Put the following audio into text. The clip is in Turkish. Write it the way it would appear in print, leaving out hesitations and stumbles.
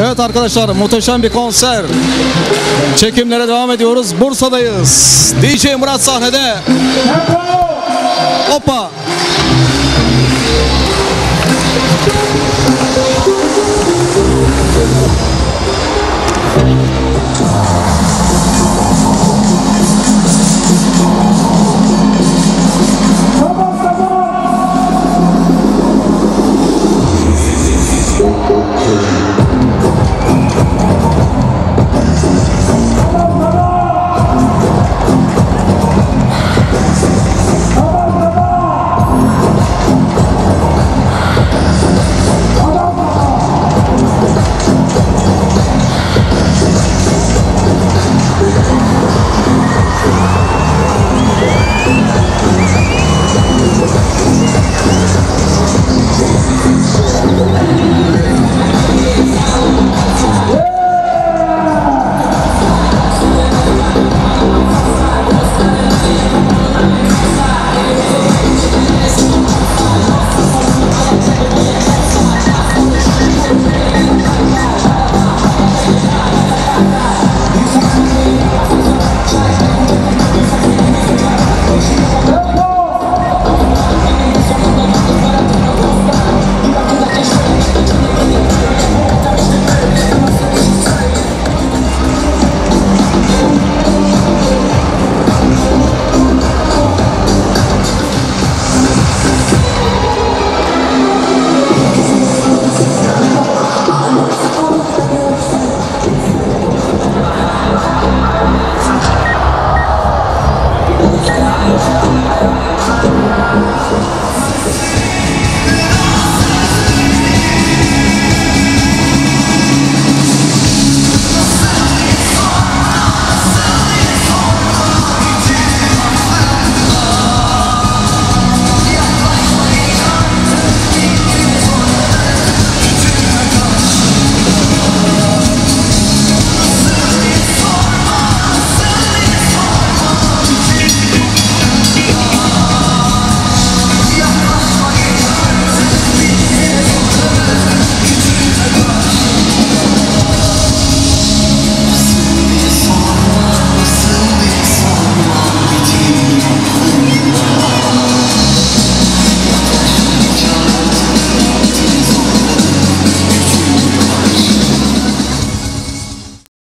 Evet arkadaşlar, muhteşem bir konser. Çekimlere devam ediyoruz. Bursa'dayız. DJ Murat sahnede. Opa.